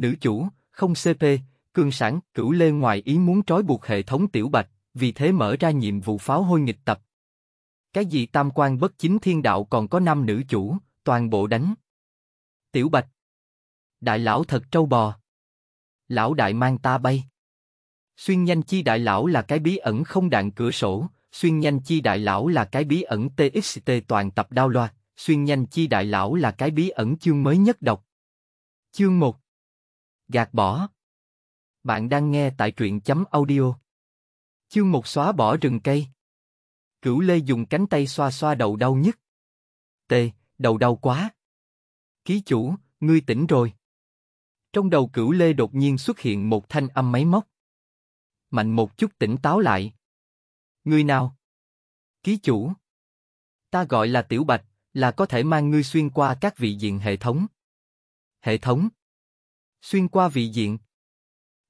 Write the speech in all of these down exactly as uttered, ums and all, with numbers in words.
Nữ chủ, không xê pê, cường sản, Cửu Lê ngoài ý muốn trói buộc hệ thống Tiểu Bạch, vì thế mở ra nhiệm vụ pháo hôi nghịch tập. Cái gì tam quan bất chính thiên đạo còn có năm nữ chủ, toàn bộ đánh. Tiểu Bạch. Đại lão thật trâu bò. Lão đại mang ta bay. Xuyên nhanh chi đại lão là cái bí ẩn không đạn cửa sổ, xuyên nhanh chi đại lão là cái bí ẩn tê ích tê toàn tập đao loa, xuyên nhanh chi đại lão là cái bí ẩn chương mới nhất đọc. Chương một. Gạt bỏ. Bạn đang nghe tại truyện chấm audio. Chương một xóa bỏ rừng cây. Cửu Lê dùng cánh tay xoa xoa đầu đau nhất. Tê, đầu đau quá. Ký chủ, ngươi tỉnh rồi. Trong đầu Cửu Lê đột nhiên xuất hiện một thanh âm máy móc. Mạnh một chút tỉnh táo lại. Ngươi nào? Ký chủ. Ta gọi là Tiểu Bạch, là có thể mang ngươi xuyên qua các vị diện hệ thống. Hệ thống. Xuyên qua vị diện.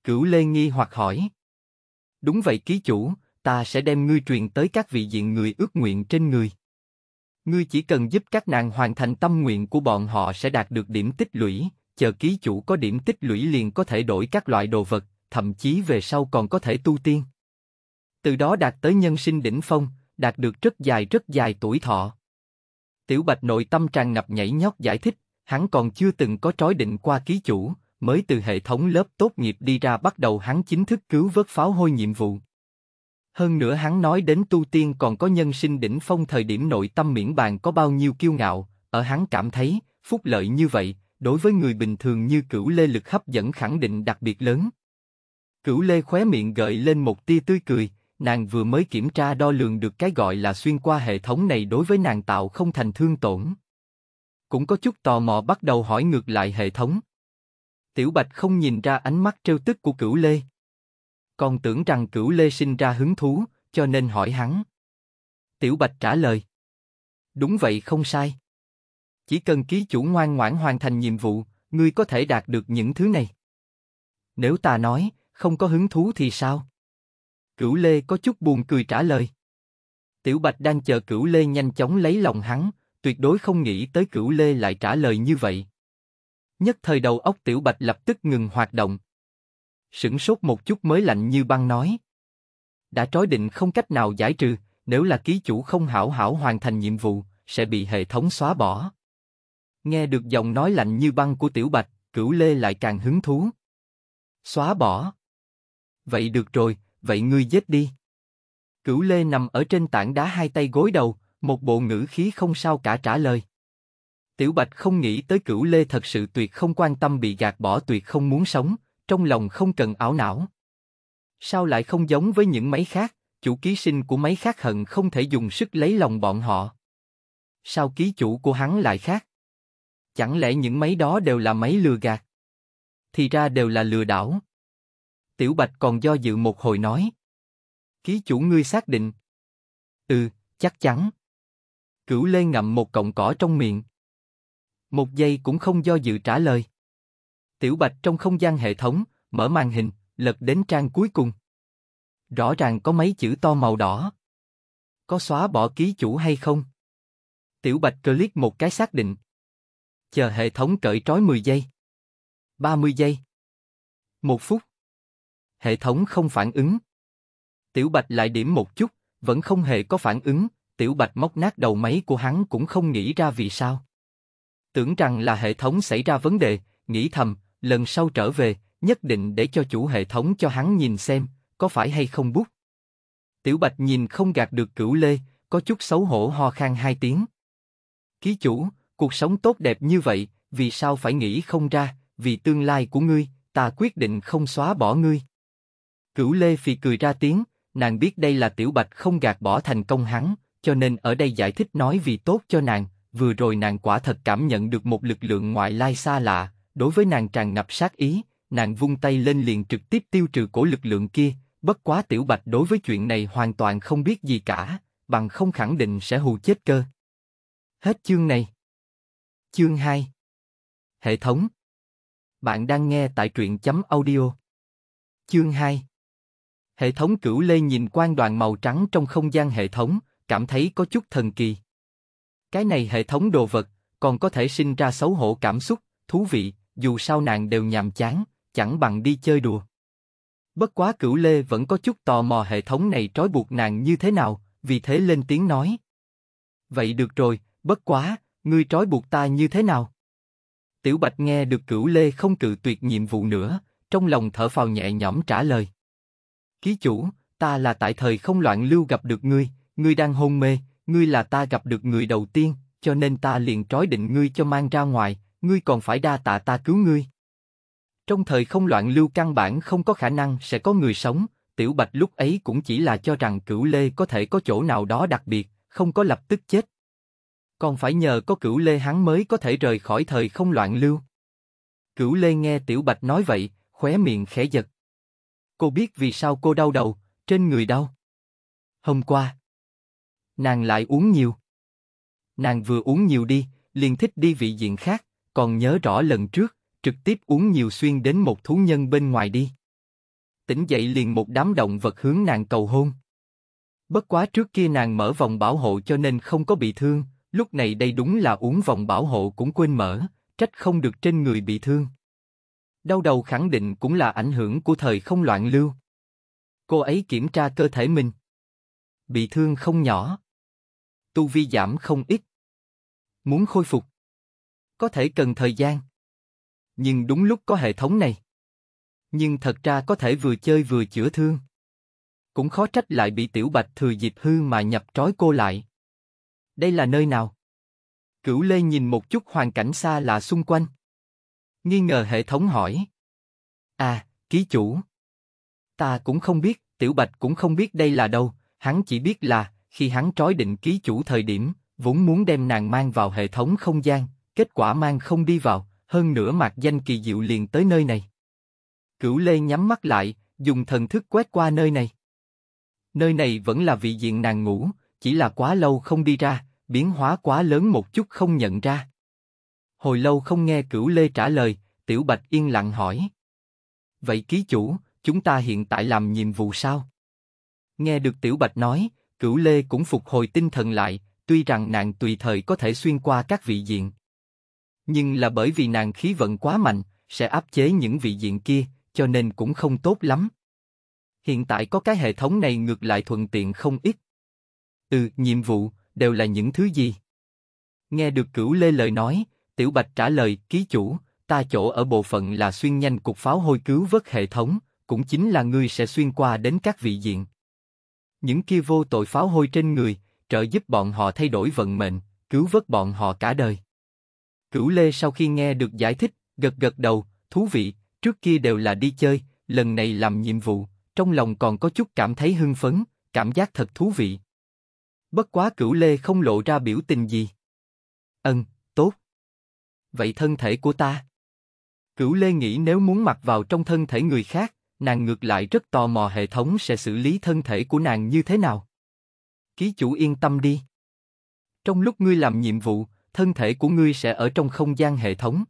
Cửu Lê nghi hoặc hỏi. Đúng vậy ký chủ, ta sẽ đem ngươi truyền tới các vị diện người ước nguyện trên người. Ngươi chỉ cần giúp các nàng hoàn thành tâm nguyện của bọn họ sẽ đạt được điểm tích lũy, chờ ký chủ có điểm tích lũy liền có thể đổi các loại đồ vật, thậm chí về sau còn có thể tu tiên. Từ đó đạt tới nhân sinh đỉnh phong, đạt được rất dài rất dài tuổi thọ. Tiểu Bạch nội tâm tràn ngập nhảy nhót giải thích, hắn còn chưa từng có trói định qua ký chủ, mới từ hệ thống lớp tốt nghiệp đi ra bắt đầu hắn chính thức cứu vớt pháo hôi nhiệm vụ. Hơn nữa hắn nói đến tu tiên còn có nhân sinh đỉnh phong thời điểm nội tâm miễn bàn có bao nhiêu kiêu ngạo, ở hắn cảm thấy, phúc lợi như vậy, đối với người bình thường như Cửu Lê lực hấp dẫn khẳng định đặc biệt lớn. Cửu Lê khóe miệng gợi lên một tia tươi cười, nàng vừa mới kiểm tra đo lường được cái gọi là xuyên qua hệ thống này đối với nàng tạo không thành thương tổn. Cũng có chút tò mò bắt đầu hỏi ngược lại hệ thống. Tiểu Bạch không nhìn ra ánh mắt trêu tức của Cửu Lê. Còn tưởng rằng Cửu Lê sinh ra hứng thú, cho nên hỏi hắn. Tiểu Bạch trả lời. Đúng vậy không sai. Chỉ cần ký chủ ngoan ngoãn hoàn thành nhiệm vụ, ngươi có thể đạt được những thứ này. Nếu ta nói, không có hứng thú thì sao? Cửu Lê có chút buồn cười trả lời. Tiểu Bạch đang chờ Cửu Lê nhanh chóng lấy lòng hắn, tuyệt đối không nghĩ tới Cửu Lê lại trả lời như vậy. Nhất thời đầu óc Tiểu Bạch lập tức ngừng hoạt động. Sửng sốt một chút mới lạnh như băng nói. Đã trói định không cách nào giải trừ, nếu là ký chủ không hảo hảo hoàn thành nhiệm vụ, sẽ bị hệ thống xóa bỏ. Nghe được giọng nói lạnh như băng của Tiểu Bạch, Cửu Lê lại càng hứng thú. Xóa bỏ. Vậy được rồi, vậy ngươi giết đi. Cửu Lê nằm ở trên tảng đá hai tay gối đầu, một bộ ngữ khí không sao cả trả lời. Tiểu Bạch không nghĩ tới Cửu Lê thật sự tuyệt không quan tâm bị gạt bỏ tuyệt không muốn sống, trong lòng không cần ảo não. Sao lại không giống với những máy khác, chủ ký sinh của máy khác hận không thể dùng sức lấy lòng bọn họ. Sao ký chủ của hắn lại khác? Chẳng lẽ những máy đó đều là máy lừa gạt? Thì ra đều là lừa đảo. Tiểu Bạch còn do dự một hồi nói. Ký chủ ngươi xác định. Ừ, chắc chắn. Cửu Lê ngậm một cọng cỏ trong miệng. Một giây cũng không do dự trả lời. Tiểu Bạch trong không gian hệ thống, mở màn hình, lật đến trang cuối cùng. Rõ ràng có mấy chữ to màu đỏ. Có xóa bỏ ký chủ hay không? Tiểu Bạch click một cái xác định. Chờ hệ thống cởi trói mười giây. ba mươi giây. một phút. Hệ thống không phản ứng. Tiểu Bạch lại điểm một chút, vẫn không hề có phản ứng. Tiểu Bạch móc nát đầu máy của hắn cũng không nghĩ ra vì sao. Tưởng rằng là hệ thống xảy ra vấn đề, nghĩ thầm, lần sau trở về, nhất định để cho chủ hệ thống cho hắn nhìn xem, có phải hay không bút. Tiểu Bạch nhìn không gạt được Cửu Lê, có chút xấu hổ ho khan hai tiếng. Ký chủ, cuộc sống tốt đẹp như vậy, vì sao phải nghĩ không ra, vì tương lai của ngươi, ta quyết định không xóa bỏ ngươi. Cửu Lê phì cười ra tiếng, nàng biết đây là Tiểu Bạch không gạt bỏ thành công hắn, cho nên ở đây giải thích nói vì tốt cho nàng. Vừa rồi nàng quả thật cảm nhận được một lực lượng ngoại lai xa lạ, đối với nàng tràn ngập sát ý, nàng vung tay lên liền trực tiếp tiêu trừ cổ lực lượng kia, bất quá Tiểu Bạch đối với chuyện này hoàn toàn không biết gì cả, bằng không khẳng định sẽ hù chết cơ. Hết chương này. Chương hai. Hệ thống. Bạn đang nghe tại truyện chấm audio. Chương hai. Hệ thống. Cửu Lê nhìn quang đoàn màu trắng trong không gian hệ thống, cảm thấy có chút thần kỳ. Cái này hệ thống đồ vật, còn có thể sinh ra xấu hổ cảm xúc, thú vị, dù sao nàng đều nhàm chán, chẳng bằng đi chơi đùa. Bất quá Cửu Lê vẫn có chút tò mò hệ thống này trói buộc nàng như thế nào, vì thế lên tiếng nói. Vậy được rồi, bất quá, ngươi trói buộc ta như thế nào? Tiểu Bạch nghe được Cửu Lê không cự tuyệt nhiệm vụ nữa, trong lòng thở phào nhẹ nhõm trả lời. Ký chủ, ta là tại thời không loạn lưu gặp được ngươi, ngươi đang hôn mê, ngươi là ta gặp được người đầu tiên, cho nên ta liền trói định ngươi cho mang ra ngoài, ngươi còn phải đa tạ ta cứu ngươi. Trong thời không loạn lưu căn bản không có khả năng sẽ có người sống, Tiểu Bạch lúc ấy cũng chỉ là cho rằng Cửu Lê có thể có chỗ nào đó đặc biệt, không có lập tức chết. Còn phải nhờ có Cửu Lê hắn mới có thể rời khỏi thời không loạn lưu. Cửu Lê nghe Tiểu Bạch nói vậy, khóe miệng khẽ giật. Cô biết vì sao cô đau đầu, trên người đau. Hôm qua, nàng lại uống nhiều. Nàng vừa uống nhiều đi, liền thích đi vị diện khác, còn nhớ rõ lần trước, trực tiếp uống nhiều xuyên đến một thú nhân bên ngoài đi. Tỉnh dậy liền một đám động vật hướng nàng cầu hôn. Bất quá trước kia nàng mở vòng bảo hộ cho nên không có bị thương, lúc này đây đúng là uống vòng bảo hộ cũng quên mở, trách không được trên người bị thương. Đau đầu khẳng định cũng là ảnh hưởng của thời không loạn lưu. Cô ấy kiểm tra cơ thể mình. Bị thương không nhỏ. Tu vi giảm không ít. Muốn khôi phục. Có thể cần thời gian. Nhưng đúng lúc có hệ thống này. Nhưng thật ra có thể vừa chơi vừa chữa thương. Cũng khó trách lại bị Tiểu Bạch thừa dịp hư mà nhập trói cô lại. Đây là nơi nào? Cửu Lê nhìn một chút hoàn cảnh xa lạ xung quanh. Nghi ngờ hệ thống hỏi. À, ký chủ. Ta cũng không biết, Tiểu Bạch cũng không biết đây là đâu, hắn chỉ biết là, khi hắn trói định ký chủ thời điểm, vốn muốn đem nàng mang vào hệ thống không gian, kết quả mang không đi vào, hơn nữa mạc danh kỳ diệu liền tới nơi này. Cửu Lê nhắm mắt lại, dùng thần thức quét qua nơi này. Nơi này vẫn là vị diện nàng ngủ, chỉ là quá lâu không đi ra, biến hóa quá lớn một chút không nhận ra. Hồi lâu không nghe Cửu Lê trả lời, Tiểu Bạch yên lặng hỏi. Vậy ký chủ, chúng ta hiện tại làm nhiệm vụ sao? Nghe được Tiểu Bạch nói, Cửu Lê cũng phục hồi tinh thần lại, tuy rằng nàng tùy thời có thể xuyên qua các vị diện. Nhưng là bởi vì nàng khí vận quá mạnh, sẽ áp chế những vị diện kia, cho nên cũng không tốt lắm. Hiện tại có cái hệ thống này ngược lại thuận tiện không ít. Ừ, nhiệm vụ, đều là những thứ gì? Nghe được Cửu Lê lời nói, Tiểu Bạch trả lời, ký chủ, ta chỗ ở bộ phận là xuyên nhanh cục pháo hôi cứu vớt hệ thống, cũng chính là ngươi sẽ xuyên qua đến các vị diện. Những kia vô tội pháo hôi trên người, trợ giúp bọn họ thay đổi vận mệnh, cứu vớt bọn họ cả đời. Cửu Lê sau khi nghe được giải thích, gật gật đầu, thú vị, trước kia đều là đi chơi, lần này làm nhiệm vụ, trong lòng còn có chút cảm thấy hưng phấn, cảm giác thật thú vị. Bất quá Cửu Lê không lộ ra biểu tình gì. Ừm, tốt. Vậy thân thể của ta? Cửu Lê nghĩ nếu muốn mặc vào trong thân thể người khác, nàng ngược lại rất tò mò hệ thống sẽ xử lý thân thể của nàng như thế nào. Ký chủ yên tâm đi. Trong lúc ngươi làm nhiệm vụ, thân thể của ngươi sẽ ở trong không gian hệ thống.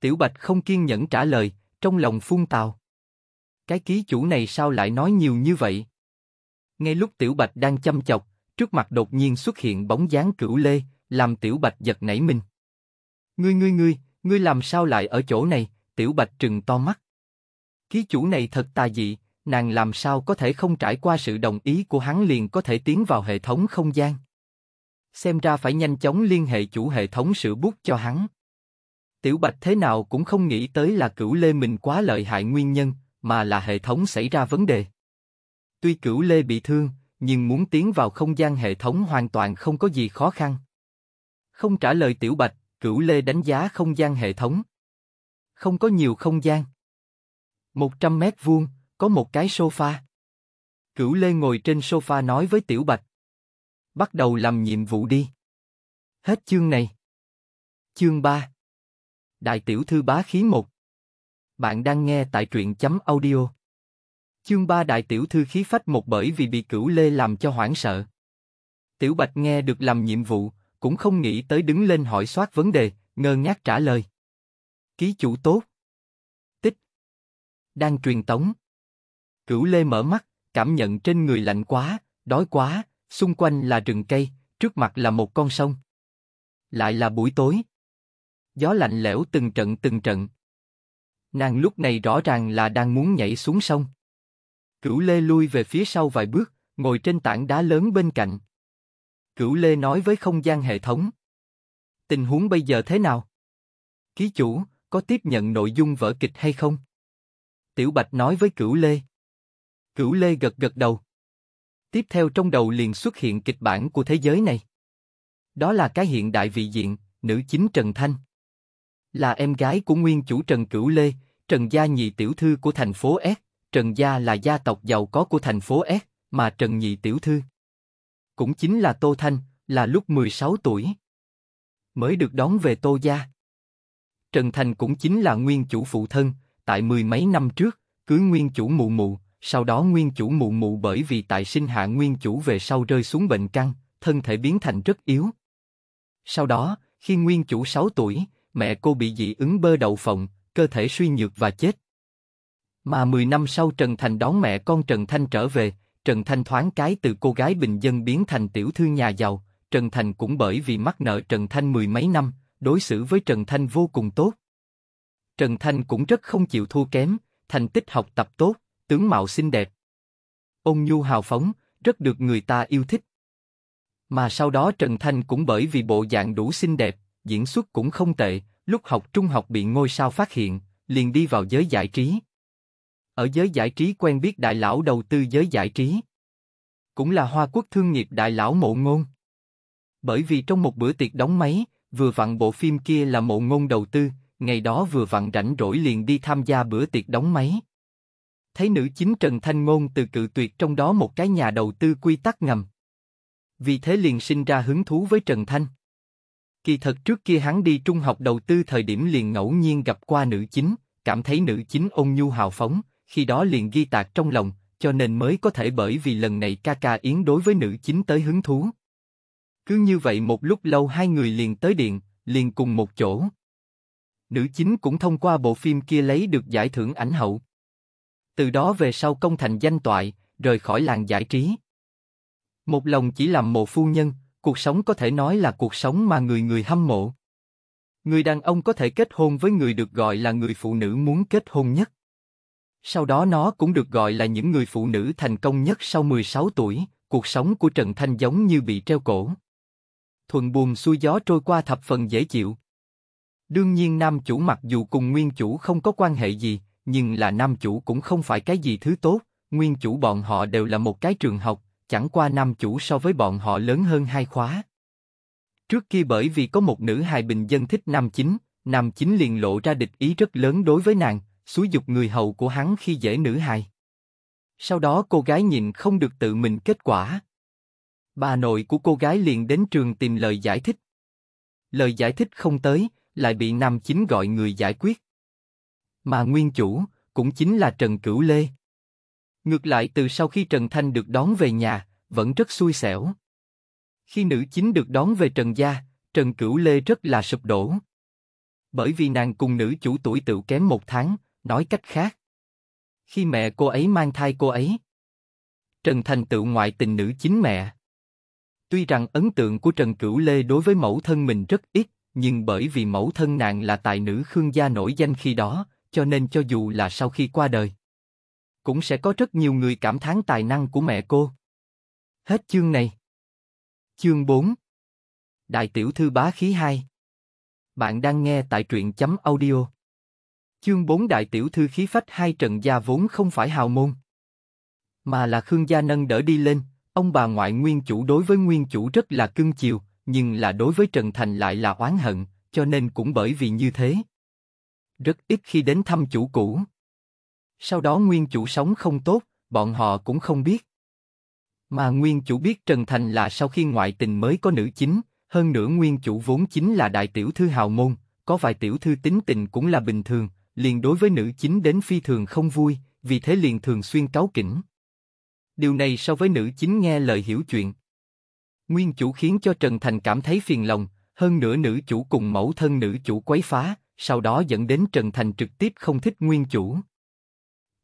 Tiểu Bạch không kiên nhẫn trả lời, trong lòng phun tào. Cái ký chủ này sao lại nói nhiều như vậy? Ngay lúc Tiểu Bạch đang châm chọc, trước mặt đột nhiên xuất hiện bóng dáng Cửu Lê, làm Tiểu Bạch giật nảy mình. Ngươi ngươi ngươi, ngươi làm sao lại ở chỗ này? Tiểu Bạch trừng to mắt. Ký chủ này thật tà dị, nàng làm sao có thể không trải qua sự đồng ý của hắn liền có thể tiến vào hệ thống không gian. Xem ra phải nhanh chóng liên hệ chủ hệ thống sửa bút cho hắn. Tiểu Bạch thế nào cũng không nghĩ tới là Cửu Lê mình quá lợi hại nguyên nhân, mà là hệ thống xảy ra vấn đề. Tuy Cửu Lê bị thương, nhưng muốn tiến vào không gian hệ thống hoàn toàn không có gì khó khăn. Không trả lời Tiểu Bạch, Cửu Lê đánh giá không gian hệ thống. Không có nhiều không gian. một trăm mét vuông, có một cái sofa. Cửu Lê ngồi trên sofa nói với Tiểu Bạch. Bắt đầu làm nhiệm vụ đi. Hết chương này. Chương ba. Đại tiểu thư bá khí một. Bạn đang nghe tại truyện chấm audio. Chương ba đại tiểu thư khí phách một bởi vì bị Cửu Lê làm cho hoảng sợ. Tiểu Bạch nghe được làm nhiệm vụ, cũng không nghĩ tới đứng lên hỏi soát vấn đề, ngơ ngác trả lời. Ký chủ tốt. Tích. Đang truyền tống. Cửu Lê mở mắt, cảm nhận trên người lạnh quá, đói quá, xung quanh là rừng cây, trước mặt là một con sông. Lại là buổi tối. Gió lạnh lẽo từng trận từng trận. Nàng lúc này rõ ràng là đang muốn nhảy xuống sông. Cửu Lê lui về phía sau vài bước, ngồi trên tảng đá lớn bên cạnh. Cửu Lê nói với không gian hệ thống. Tình huống bây giờ thế nào? Ký chủ, có tiếp nhận nội dung vở kịch hay không? Tiểu Bạch nói với Cửu Lê. Cửu Lê gật gật đầu. Tiếp theo trong đầu liền xuất hiện kịch bản của thế giới này. Đó là cái hiện đại vị diện, nữ chính Trần Thanh. Là em gái của nguyên chủ Trần Cửu Lê, Trần gia nhị tiểu thư của thành phố S. Trần gia là gia tộc giàu có của thành phố S, mà Trần nhị tiểu thư cũng chính là Tô Thanh, là lúc mười sáu tuổi mới được đón về Tô gia. Trần Thành cũng chính là nguyên chủ phụ thân, tại mười mấy năm trước, cưới nguyên chủ mụ mụ, sau đó nguyên chủ mụ mụ bởi vì tại sinh hạ nguyên chủ về sau rơi xuống bệnh căn, thân thể biến thành rất yếu. Sau đó, khi nguyên chủ sáu tuổi, mẹ cô bị dị ứng bơ đậu phộng, cơ thể suy nhược và chết. Mà mười năm sau Trần Thành đón mẹ con Trần Thanh trở về, Trần Thanh thoáng cái từ cô gái bình dân biến thành tiểu thư nhà giàu, Trần Thành cũng bởi vì mắc nợ Trần Thanh mười mấy năm, đối xử với Trần Thanh vô cùng tốt. Trần Thanh cũng rất không chịu thua kém, thành tích học tập tốt, tướng mạo xinh đẹp, ôn nhu hào phóng, rất được người ta yêu thích. Mà sau đó Trần Thanh cũng bởi vì bộ dạng đủ xinh đẹp, diễn xuất cũng không tệ, lúc học trung học bị ngôi sao phát hiện, liền đi vào giới giải trí. Ở giới giải trí quen biết đại lão đầu tư giới giải trí, cũng là Hoa Quốc thương nghiệp đại lão Mộ Ngôn. Bởi vì trong một bữa tiệc đóng máy, vừa vặn bộ phim kia là Mộ Ngôn đầu tư, ngày đó vừa vặn rảnh rỗi liền đi tham gia bữa tiệc đóng máy. Thấy nữ chính Trần Thanh Ngôn từ cự tuyệt trong đó một cái nhà đầu tư quy tắc ngầm. Vì thế liền sinh ra hứng thú với Trần Thanh. Kỳ thật trước kia hắn đi trung học đầu tư thời điểm liền ngẫu nhiên gặp qua nữ chính, cảm thấy nữ chính ôn nhu hào phóng, khi đó liền ghi tạc trong lòng, cho nên mới có thể bởi vì lần này ca ca Yến đối với nữ chính tới hứng thú. Cứ như vậy một lúc lâu hai người liền tới điện, liền cùng một chỗ. Nữ chính cũng thông qua bộ phim kia lấy được giải thưởng ảnh hậu. Từ đó về sau công thành danh toại, rời khỏi làng giải trí. Một lòng chỉ làm một phu nhân, cuộc sống có thể nói là cuộc sống mà người người hâm mộ. Người đàn ông có thể kết hôn với người được gọi là người phụ nữ muốn kết hôn nhất. Sau đó nó cũng được gọi là những người phụ nữ thành công nhất sau mười sáu tuổi, cuộc sống của Trần Thanh giống như bị treo cổ. Thuận buồm xuôi gió trôi qua thập phần dễ chịu. Đương nhiên nam chủ mặc dù cùng nguyên chủ không có quan hệ gì, nhưng là nam chủ cũng không phải cái gì thứ tốt, nguyên chủ bọn họ đều là một cái trường học, chẳng qua nam chủ so với bọn họ lớn hơn hai khóa. Trước kia bởi vì có một nữ hài bình dân thích nam chính, nam chính liền lộ ra địch ý rất lớn đối với nàng, xúi giục người hầu của hắn khi dễ nữ hài. Sau đó cô gái nhìn không được tự mình kết quả. Bà nội của cô gái liền đến trường tìm lời giải thích. Lời giải thích không tới, lại bị nam chính gọi người giải quyết. Mà nguyên chủ, cũng chính là Trần Cửu Lê. Ngược lại từ sau khi Trần Thanh được đón về nhà, vẫn rất xui xẻo. Khi nữ chính được đón về Trần gia, Trần Cửu Lê rất là sụp đổ. Bởi vì nàng cùng nữ chủ tuổi tựu kém một tháng, nói cách khác. Khi mẹ cô ấy mang thai cô ấy, Trần Thành tựu ngoại tình nữ chính mẹ. Tuy rằng ấn tượng của Trần Cửu Lê đối với mẫu thân mình rất ít, nhưng bởi vì mẫu thân nàng là tài nữ Khương gia nổi danh khi đó, cho nên cho dù là sau khi qua đời, cũng sẽ có rất nhiều người cảm thán tài năng của mẹ cô. Hết chương này. Chương bốn. Đại tiểu thư bá khí hai. Bạn đang nghe tại truyện chấm audio. Chương bốn đại tiểu thư khí phách hai. Trần gia vốn không phải hào môn, mà là Khương gia nâng đỡ đi lên, ông bà ngoại nguyên chủ đối với nguyên chủ rất là cưng chiều, nhưng là đối với Trần Thành lại là oán hận, cho nên cũng bởi vì như thế, rất ít khi đến thăm chủ cũ. Sau đó nguyên chủ sống không tốt, bọn họ cũng không biết. Mà nguyên chủ biết Trần Thành là sau khi ngoại tình mới có nữ chính, hơn nữa nguyên chủ vốn chính là đại tiểu thư hào môn, có vài tiểu thư tính tình cũng là bình thường, liền đối với nữ chính đến phi thường không vui, vì thế liền thường xuyên cáu kỉnh. Điều này so với nữ chính nghe lời hiểu chuyện, nguyên chủ khiến cho Trần Thành cảm thấy phiền lòng, hơn nữa nữ chủ cùng mẫu thân nữ chủ quấy phá, sau đó dẫn đến Trần Thành trực tiếp không thích nguyên chủ.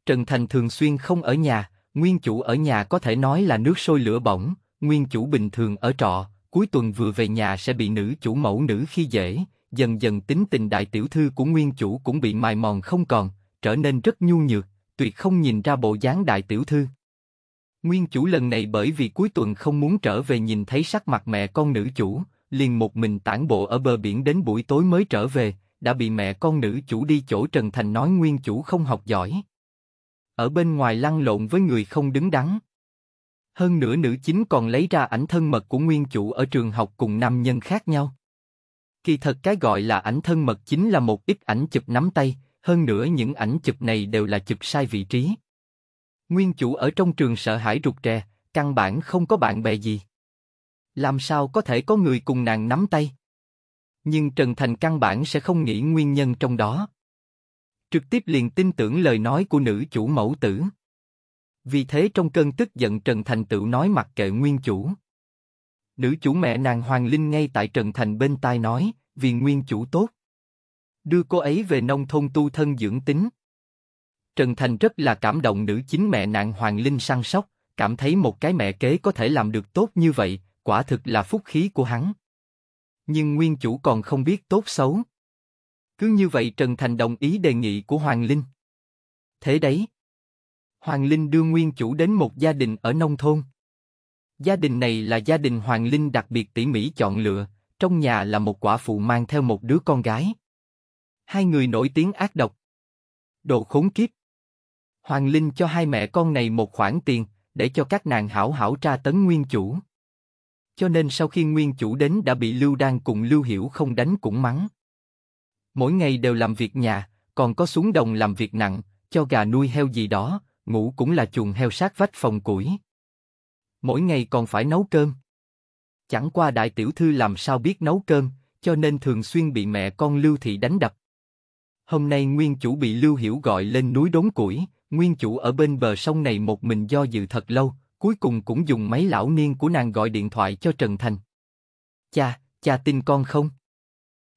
Trần Thành thường xuyên không ở nhà, nguyên chủ ở nhà có thể nói là nước sôi lửa bỏng, nguyên chủ bình thường ở trọ, cuối tuần vừa về nhà sẽ bị nữ chủ mẫu nữ khi dễ, dần dần tính tình đại tiểu thư của nguyên chủ cũng bị mài mòn không còn, trở nên rất nhu nhược, tuyệt không nhìn ra bộ dáng đại tiểu thư. Nguyên chủ lần này bởi vì cuối tuần không muốn trở về nhìn thấy sắc mặt mẹ con nữ chủ, liền một mình tản bộ ở bờ biển đến buổi tối mới trở về, đã bị mẹ con nữ chủ đi chỗ Trần Thành nói nguyên chủ không học giỏi. Ở bên ngoài lăn lộn với người không đứng đắn. Hơn nữa nữ chính còn lấy ra ảnh thân mật của nguyên chủ ở trường học cùng nam nhân khác nhau. Kỳ thật cái gọi là ảnh thân mật chính là một ít ảnh chụp nắm tay, hơn nữa những ảnh chụp này đều là chụp sai vị trí. Nguyên chủ ở trong trường sợ hãi rụt rè, căn bản không có bạn bè gì. Làm sao có thể có người cùng nàng nắm tay? Nhưng Trần Thành căn bản sẽ không nghĩ nguyên nhân trong đó. Trực tiếp liền tin tưởng lời nói của nữ chủ mẫu tử. Vì thế trong cơn tức giận Trần Thành tự nói mặc kệ nguyên chủ. Nữ chủ mẹ nàng Hoàng Linh ngay tại Trần Thành bên tai nói, vì nguyên chủ tốt. Đưa cô ấy về nông thôn tu thân dưỡng tính. Trần Thành rất là cảm động nữ chính mẹ nàng Hoàng Linh săn sóc, cảm thấy một cái mẹ kế có thể làm được tốt như vậy, quả thực là phúc khí của hắn. Nhưng nguyên chủ còn không biết tốt xấu. Cứ như vậy Trần Thành đồng ý đề nghị của Hoàng Linh. Thế đấy. Hoàng Linh đưa nguyên chủ đến một gia đình ở nông thôn. Gia đình này là gia đình Hoàng Linh đặc biệt tỉ mỉ chọn lựa, trong nhà là một quả phụ mang theo một đứa con gái. Hai người nổi tiếng ác độc. Đồ khốn kiếp. Hoàng Linh cho hai mẹ con này một khoản tiền, để cho các nàng hảo hảo tra tấn nguyên chủ. Cho nên sau khi nguyên chủ đến đã bị Lưu Đan cùng Lưu Hiểu không đánh cũng mắng. Mỗi ngày đều làm việc nhà, còn có xuống đồng làm việc nặng, cho gà nuôi heo gì đó, ngủ cũng là chuồng heo sát vách phòng củi. Mỗi ngày còn phải nấu cơm. Chẳng qua đại tiểu thư làm sao biết nấu cơm, cho nên thường xuyên bị mẹ con Lưu Thị đánh đập. Hôm nay nguyên chủ bị Lưu Hiểu gọi lên núi đốn củi, nguyên chủ ở bên bờ sông này một mình do dự thật lâu, cuối cùng cũng dùng máy lão niên của nàng gọi điện thoại cho Trần Thành. Cha, cha tin con không?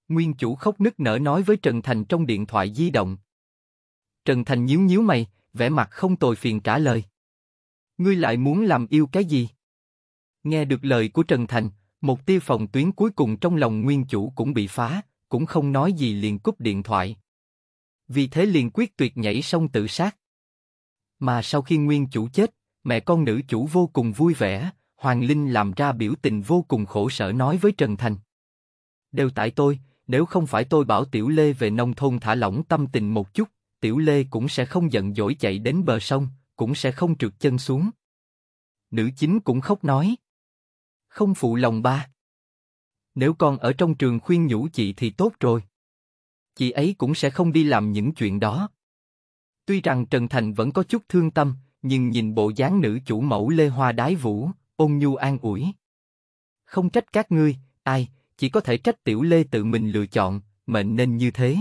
Nguyên chủ khóc nức nở nói với Trần Thành trong điện thoại di động. Trần Thành nhíu nhíu mày, vẻ mặt không tồi phiền trả lời. Ngươi lại muốn làm yêu cái gì? Nghe được lời của Trần Thành, một tia phòng tuyến cuối cùng trong lòng nguyên chủ cũng bị phá, cũng không nói gì liền cúp điện thoại. Vì thế liền quyết tuyệt nhảy sông tự sát. Mà sau khi nguyên chủ chết, mẹ con nữ chủ vô cùng vui vẻ, Hoàng Linh làm ra biểu tình vô cùng khổ sở nói với Trần Thành. Đều tại tôi, nếu không phải tôi bảo Tiểu Lê về nông thôn thả lỏng tâm tình một chút, Tiểu Lê cũng sẽ không giận dỗi chạy đến bờ sông, cũng sẽ không trượt chân xuống. Nữ chính cũng khóc nói. Không phụ lòng ba. Nếu con ở trong trường khuyên nhủ chị thì tốt rồi. Chị ấy cũng sẽ không đi làm những chuyện đó. Tuy rằng Trần Thành vẫn có chút thương tâm, nhưng nhìn bộ dáng nữ chủ mẫu Lê Hoa đái vũ, ôn nhu an ủi. Không trách các ngươi, ai, chỉ có thể trách Tiểu Lê tự mình lựa chọn, mệnh nên như thế.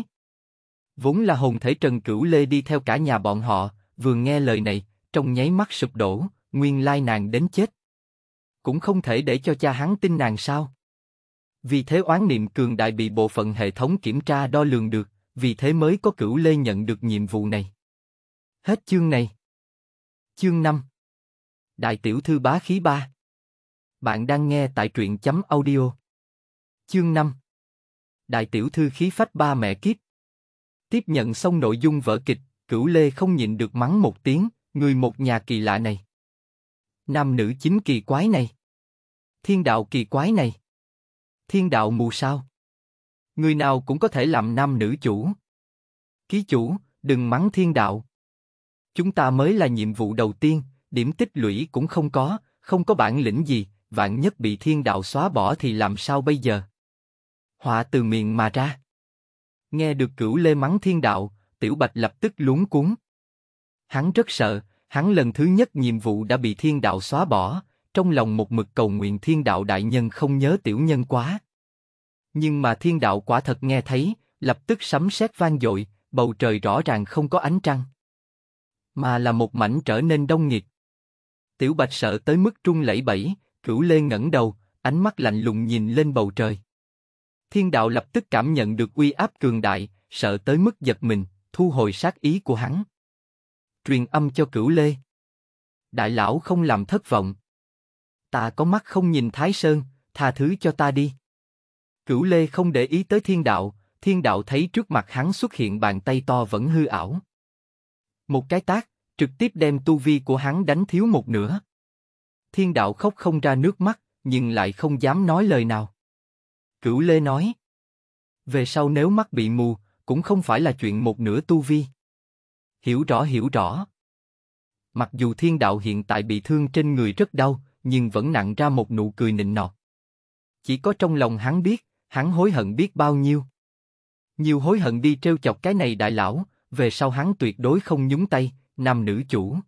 Vốn là hồn thể Trần Cửu Lê đi theo cả nhà bọn họ, vừa nghe lời này, trong nháy mắt sụp đổ, nguyên lai nàng đến chết. Cũng không thể để cho cha hắn tin nàng sao. Vì thế oán niệm cường đại bị bộ phận hệ thống kiểm tra đo lường được, vì thế mới có Cửu Lê nhận được nhiệm vụ này. Hết chương này. Chương năm. Đại tiểu thư bá khí ba. Bạn đang nghe tại truyện chấm audio. Chương năm. Đại tiểu thư khí phách ba mẹ kiếp. Tiếp nhận xong nội dung vở kịch, Cửu Lê không nhịn được mắng một tiếng, người một nhà kỳ lạ này. Nam nữ chính kỳ quái này. Thiên đạo kỳ quái này. Thiên đạo mù sao? Người nào cũng có thể làm nam nữ chủ. Ký chủ, đừng mắng thiên đạo. Chúng ta mới là nhiệm vụ đầu tiên, điểm tích lũy cũng không có, không có bản lĩnh gì, vạn nhất bị thiên đạo xóa bỏ thì làm sao bây giờ? Họa từ miệng mà ra. Nghe được Cửu Lê mắng thiên đạo, Tiểu Bạch lập tức luống cuống. Hắn rất sợ, hắn lần thứ nhất nhiệm vụ đã bị thiên đạo xóa bỏ, trong lòng một mực cầu nguyện thiên đạo đại nhân không nhớ tiểu nhân quá. Nhưng mà thiên đạo quả thật nghe thấy, lập tức sấm sét vang dội, bầu trời rõ ràng không có ánh trăng, mà là một mảnh trở nên đông nghịt. Tiểu Bạch sợ tới mức run lẩy bẩy, Cửu Lê ngẩng đầu, ánh mắt lạnh lùng nhìn lên bầu trời. Thiên đạo lập tức cảm nhận được uy áp cường đại, sợ tới mức giật mình, thu hồi sát ý của hắn. Truyền âm cho Cửu Lê. Đại lão không làm thất vọng. Ta có mắt không nhìn Thái Sơn, tha thứ cho ta đi. Cửu Lê không để ý tới thiên đạo, thiên đạo thấy trước mặt hắn xuất hiện bàn tay to vẫn hư ảo. Một cái tát, trực tiếp đem tu vi của hắn đánh thiếu một nửa. Thiên đạo khóc không ra nước mắt, nhưng lại không dám nói lời nào. Cửu Lê nói, về sau nếu mắt bị mù, cũng không phải là chuyện một nửa tu vi. Hiểu rõ hiểu rõ. Mặc dù thiên đạo hiện tại bị thương trên người rất đau, nhưng vẫn nặn ra một nụ cười nịnh nọt. Chỉ có trong lòng hắn biết, hắn hối hận biết bao nhiêu. Nhiều hối hận đi trêu chọc cái này đại lão, về sau hắn tuyệt đối không nhúng tay, nam nữ chủ.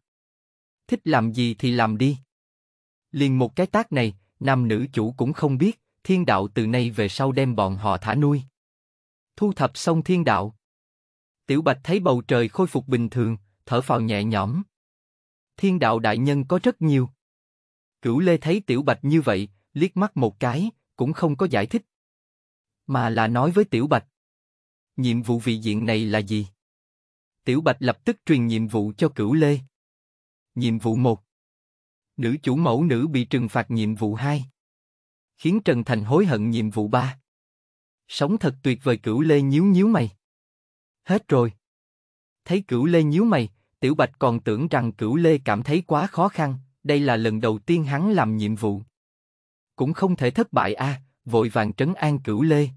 Thích làm gì thì làm đi. Liền một cái tát này, nam nữ chủ cũng không biết, thiên đạo từ nay về sau đem bọn họ thả nuôi. Thu thập xong thiên đạo. Tiểu Bạch thấy bầu trời khôi phục bình thường, thở phào nhẹ nhõm. Thiên đạo đại nhân có rất nhiều. Cửu Lê thấy Tiểu Bạch như vậy, liếc mắt một cái, cũng không có giải thích. Mà là nói với Tiểu Bạch. Nhiệm vụ vị diện này là gì? Tiểu Bạch lập tức truyền nhiệm vụ cho Cửu Lê. Nhiệm vụ một. Nữ chủ mẫu nữ bị trừng phạt. Nhiệm vụ hai. Khiến Trần Thành hối hận. Nhiệm vụ ba. Sống thật tuyệt vời. Cửu Lê nhíu nhíu mày. Hết rồi. Thấy Cửu Lê nhíu mày, Tiểu Bạch còn tưởng rằng Cửu Lê cảm thấy quá khó khăn, đây là lần đầu tiên hắn làm nhiệm vụ. Cũng không thể thất bại a, à, vội vàng trấn an Cửu Lê.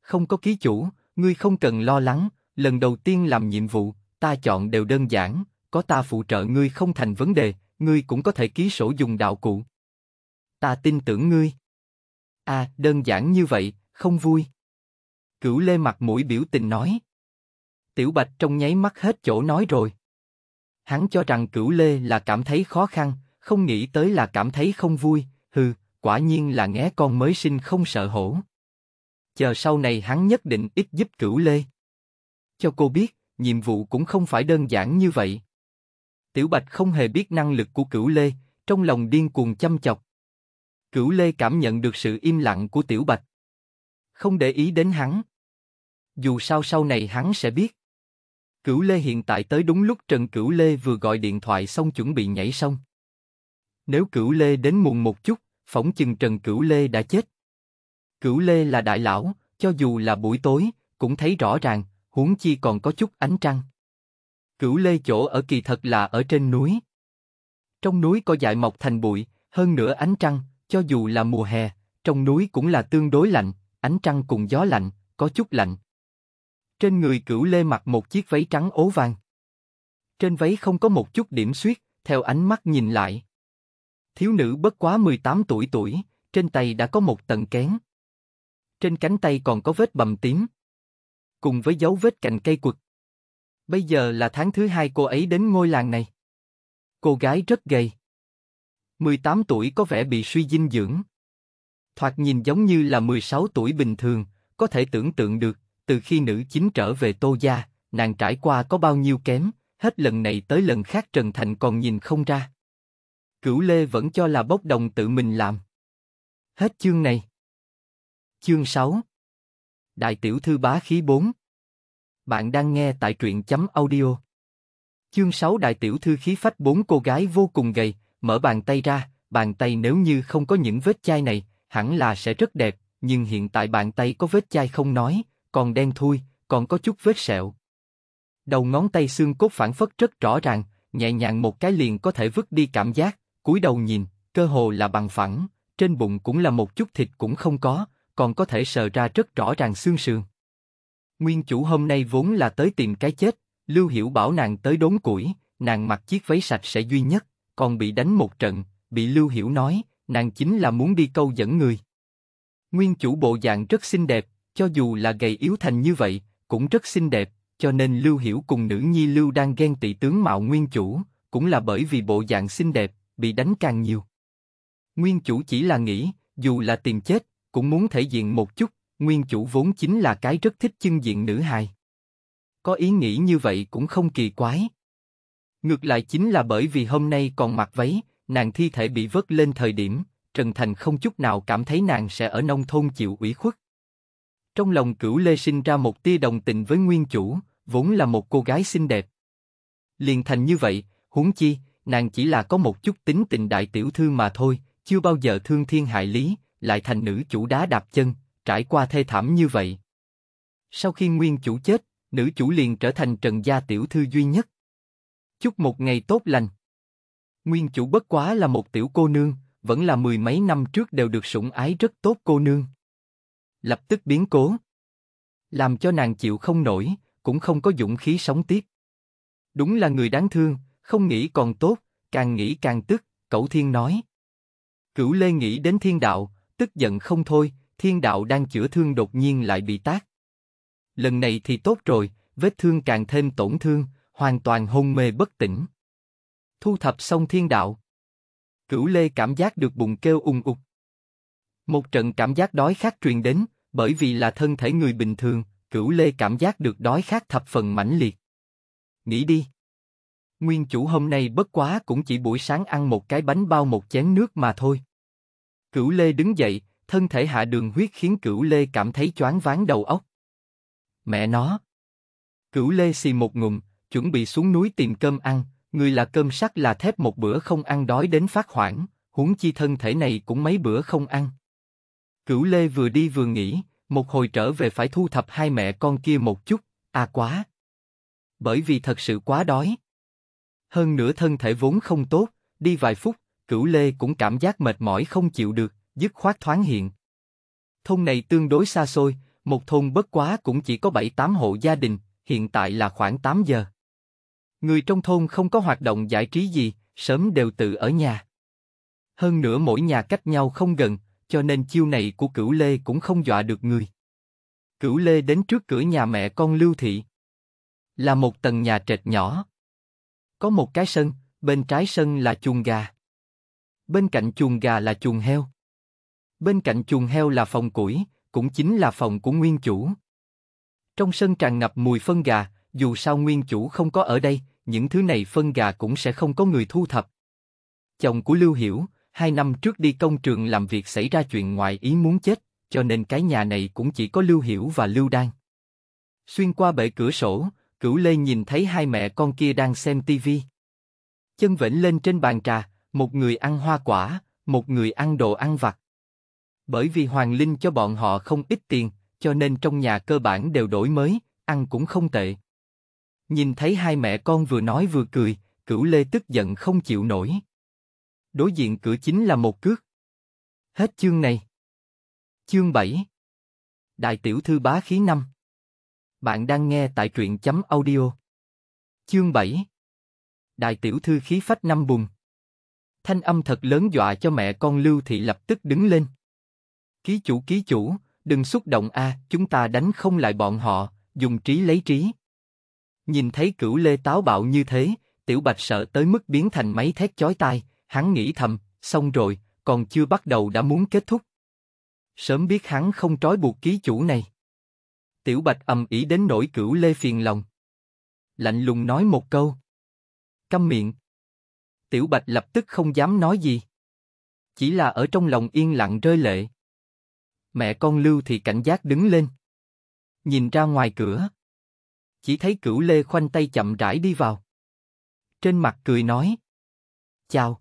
Không có ký chủ, ngươi không cần lo lắng, lần đầu tiên làm nhiệm vụ, ta chọn đều đơn giản, có ta phụ trợ ngươi không thành vấn đề, ngươi cũng có thể ký sổ dùng đạo cụ. Ta tin tưởng ngươi. À, đơn giản như vậy, không vui. Cửu Lê mặt mũi biểu tình nói. Tiểu Bạch trong nháy mắt hết chỗ nói rồi. Hắn cho rằng Cửu Lê là cảm thấy khó khăn, không nghĩ tới là cảm thấy không vui, hừ, quả nhiên là nghé con mới sinh không sợ hổ. Chờ sau này hắn nhất định ít giúp Cửu Lê. Cho cô biết, nhiệm vụ cũng không phải đơn giản như vậy. Tiểu Bạch không hề biết năng lực của Cửu Lê, trong lòng điên cuồng chăm chọc. Cửu Lê cảm nhận được sự im lặng của Tiểu Bạch. Không để ý đến hắn. Dù sao sau này hắn sẽ biết. Cửu Lê hiện tại tới đúng lúc. Trần Cửu Lê vừa gọi điện thoại xong chuẩn bị nhảy xong. Nếu Cửu Lê đến muộn một chút, phỏng chừng Trần Cửu Lê đã chết. Cửu Lê là đại lão, cho dù là buổi tối, cũng thấy rõ ràng, huống chi còn có chút ánh trăng. Cửu Lê chỗ ở kỳ thật là ở trên núi. Trong núi có dại mọc thành bụi, hơn nữa ánh trăng, cho dù là mùa hè, trong núi cũng là tương đối lạnh, ánh trăng cùng gió lạnh, có chút lạnh. Trên người Cửu Lê mặc một chiếc váy trắng ố vàng. Trên váy không có một chút điểm xuyết, theo ánh mắt nhìn lại. Thiếu nữ bất quá mười tám tuổi tuổi, trên tay đã có một tầng kén. Trên cánh tay còn có vết bầm tím. Cùng với dấu vết cành cây quật. Bây giờ là tháng thứ hai cô ấy đến ngôi làng này. Cô gái rất gầy. mười tám tuổi có vẻ bị suy dinh dưỡng. Thoạt nhìn giống như là mười sáu tuổi bình thường, có thể tưởng tượng được. Từ khi nữ chính trở về Tô gia, nàng trải qua có bao nhiêu kém, hết lần này tới lần khác Trần Thành còn nhìn không ra. Cửu Lê vẫn cho là bốc đồng tự mình làm. Hết chương này. Chương sáu. Đại tiểu thư bá khí bốn. Bạn đang nghe tại truyện chấm audio. Chương sáu. Đại tiểu thư khí phách bốn. Cô gái vô cùng gầy, mở bàn tay ra, bàn tay nếu như không có những vết chai này, hẳn là sẽ rất đẹp, nhưng hiện tại bàn tay có vết chai không nói. Còn đen thui, còn có chút vết sẹo. Đầu ngón tay xương cốt phản phất rất rõ ràng, nhẹ nhàng một cái liền có thể vứt đi cảm giác, cúi đầu nhìn, cơ hồ là bằng phẳng, trên bụng cũng là một chút thịt cũng không có, còn có thể sờ ra rất rõ ràng xương sườn. Nguyên chủ hôm nay vốn là tới tìm cái chết, Lưu Hiểu bảo nàng tới đốn củi, nàng mặc chiếc váy sạch sẽ duy nhất, còn bị đánh một trận, bị Lưu Hiểu nói, nàng chính là muốn đi câu dẫn người. Nguyên chủ bộ dạng rất xinh đẹp, cho dù là gầy yếu thành như vậy, cũng rất xinh đẹp, cho nên Lưu Hiểu cùng nữ nhi Lưu đang ghen tị tướng mạo nguyên chủ, cũng là bởi vì bộ dạng xinh đẹp, bị đánh càng nhiều. Nguyên chủ chỉ là nghĩ, dù là tìm chết, cũng muốn thể diện một chút, nguyên chủ vốn chính là cái rất thích chưng diện nữ hài. Có ý nghĩ như vậy cũng không kỳ quái. Ngược lại chính là bởi vì hôm nay còn mặc váy, nàng thi thể bị vớt lên thời điểm, Trần Thành không chút nào cảm thấy nàng sẽ ở nông thôn chịu ủy khuất. Trong lòng Cửu Lê sinh ra một tia đồng tình với nguyên chủ, vốn là một cô gái xinh đẹp. Liền thành như vậy, huống chi, nàng chỉ là có một chút tính tình đại tiểu thư mà thôi, chưa bao giờ thương thiên hại lý, lại thành nữ chủ đá đạp chân, trải qua thê thảm như vậy. Sau khi nguyên chủ chết, nữ chủ liền trở thành Trần gia tiểu thư duy nhất. Chúc một ngày tốt lành. Nguyên chủ bất quá là một tiểu cô nương, vẫn là mười mấy năm trước đều được sủng ái rất tốt cô nương. Lập tức biến cố, làm cho nàng chịu không nổi, cũng không có dũng khí sống tiếp. Đúng là người đáng thương, không nghĩ còn tốt, càng nghĩ càng tức, Cẩu Thiên nói. Cửu Lê nghĩ đến thiên đạo, tức giận không thôi, thiên đạo đang chữa thương đột nhiên lại bị tát. Lần này thì tốt rồi, vết thương càng thêm tổn thương, hoàn toàn hôn mê bất tỉnh. Thu thập xong thiên đạo, Cửu Lê cảm giác được bụng kêu ùng ục. Một trận cảm giác đói khát truyền đến, bởi vì là thân thể người bình thường, Cửu Lê cảm giác được đói khát thập phần mãnh liệt. Nghĩ đi. Nguyên chủ hôm nay bất quá cũng chỉ buổi sáng ăn một cái bánh bao một chén nước mà thôi. Cửu Lê đứng dậy, thân thể hạ đường huyết khiến Cửu Lê cảm thấy choáng váng đầu óc. Mẹ nó. Cửu Lê xì một ngụm, chuẩn bị xuống núi tìm cơm ăn, người là cơm sắt là thép một bữa không ăn đói đến phát hoảng, huống chi thân thể này cũng mấy bữa không ăn. Cửu Lê vừa đi vừa nghĩ, một hồi trở về phải thu thập hai mẹ con kia một chút, à quá. Bởi vì thật sự quá đói. Hơn nữa thân thể vốn không tốt, đi vài phút, Cửu Lê cũng cảm giác mệt mỏi không chịu được, dứt khoát thoáng hiện. Thôn này tương đối xa xôi, một thôn bất quá cũng chỉ có bảy tám hộ gia đình, hiện tại là khoảng tám giờ. Người trong thôn không có hoạt động giải trí gì, sớm đều tự ở nhà. Hơn nữa mỗi nhà cách nhau không gần, cho nên chiêu này của Cửu Lê cũng không dọa được người. Cửu Lê đến trước cửa nhà mẹ con Lưu Thị. Là một tầng nhà trệt nhỏ. Có một cái sân, bên trái sân là chuồng gà. Bên cạnh chuồng gà là chuồng heo. Bên cạnh chuồng heo là phòng củi, cũng chính là phòng của nguyên chủ. Trong sân tràn ngập mùi phân gà, dù sao nguyên chủ không có ở đây, những thứ này phân gà cũng sẽ không có người thu thập. Chồng của Lưu Hiểu, hai năm trước đi công trường làm việc xảy ra chuyện ngoài ý muốn chết, cho nên cái nhà này cũng chỉ có Lưu Hiểu và Lưu Đan. Xuyên qua bệ cửa sổ, Cửu Lê nhìn thấy hai mẹ con kia đang xem tivi. Chân vểnh lên trên bàn trà, một người ăn hoa quả, một người ăn đồ ăn vặt. Bởi vì Hoàng Linh cho bọn họ không ít tiền, cho nên trong nhà cơ bản đều đổi mới, ăn cũng không tệ. Nhìn thấy hai mẹ con vừa nói vừa cười, Cửu Lê tức giận không chịu nổi. Đối diện cửa chính là một cước. Hết chương này. Chương bảy. Đại tiểu thư bá khí năm. Bạn đang nghe tại truyện chấm audio. Chương bảy. Đại tiểu thư khí phách năm bùng. Thanh âm thật lớn dọa cho mẹ con Lưu Thị lập tức đứng lên. Ký chủ ký chủ, đừng xúc động a, à, chúng ta đánh không lại bọn họ, dùng trí lấy trí. Nhìn thấy Cửu Lê táo bạo như thế, Tiểu Bạch sợ tới mức biến thành máy thét chói tai, hắn nghĩ thầm, xong rồi, còn chưa bắt đầu đã muốn kết thúc. Sớm biết hắn không trói buộc ký chủ này. Tiểu Bạch ầm ĩ đến nỗi Cửu Lê phiền lòng. Lạnh lùng nói một câu. Câm miệng. Tiểu Bạch lập tức không dám nói gì. Chỉ là ở trong lòng yên lặng rơi lệ. Mẹ con Lưu Thị cảnh giác đứng lên. Nhìn ra ngoài cửa. Chỉ thấy Cửu Lê khoanh tay chậm rãi đi vào. Trên mặt cười nói. Chào.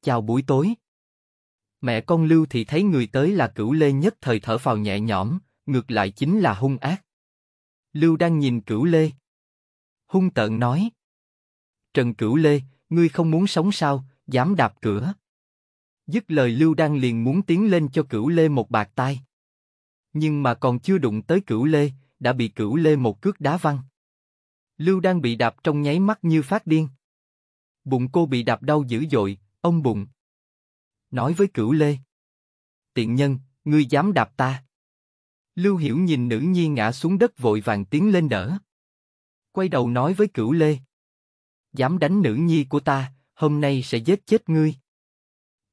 Chào buổi tối. Mẹ con Lưu Thị thấy người tới là Cửu Lê nhất thời thở phào nhẹ nhõm. Ngược lại chính là hung ác. Lưu đang nhìn Cửu Lê. Hung tợn nói. Trần Cửu Lê, ngươi không muốn sống sao, dám đạp cửa. Dứt lời Lưu đang liền muốn tiến lên cho Cửu Lê một bạt tai. Nhưng mà còn chưa đụng tới Cửu Lê, đã bị Cửu Lê một cước đá văng. Lưu đang bị đạp trong nháy mắt như phát điên. Bụng cô bị đạp đau dữ dội, ông bụng. Nói với Cửu Lê. Tiện nhân, ngươi dám đạp ta. Lưu Hiểu nhìn nữ nhi ngã xuống đất vội vàng tiến lên đỡ. Quay đầu nói với Cửu Lê. Dám đánh nữ nhi của ta, hôm nay sẽ giết chết ngươi.